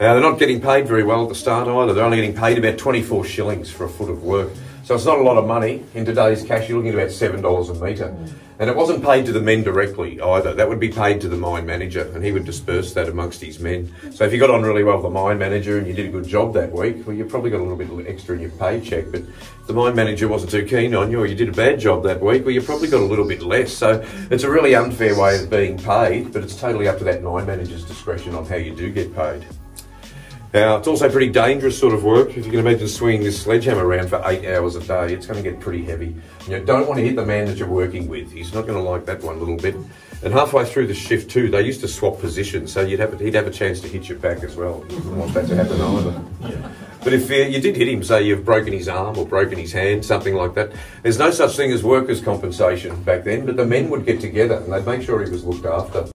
They're not getting paid very well at the start either. They're only getting paid about 24 shillings for a foot of work. So it's not a lot of money. In today's cash, you're looking at about $7 a metre. And it wasn't paid to the men directly either. That would be paid to the mine manager, and he would disperse that amongst his men. So if you got on really well with the mine manager and you did a good job that week, well, you probably got a little bit extra in your paycheck. But if the mine manager wasn't too keen on you, or you did a bad job that week, well, you probably got a little bit less. So it's a really unfair way of being paid, but it's totally up to that mine manager's discretion on how you do get paid. Now, it's also pretty dangerous sort of work. If you can imagine swinging this sledgehammer around for 8 hours a day, it's going to get pretty heavy. You don't want to hit the man that you're working with. He's not going to like that one little bit. And halfway through the shift too, they used to swap positions, so he'd have a chance to hit your back as well. You wouldn't want that to happen either. Yeah. But if you did hit him, say you've broken his arm or broken his hand, something like that, there's no such thing as workers' compensation back then, but the men would get together and they'd make sure he was looked after.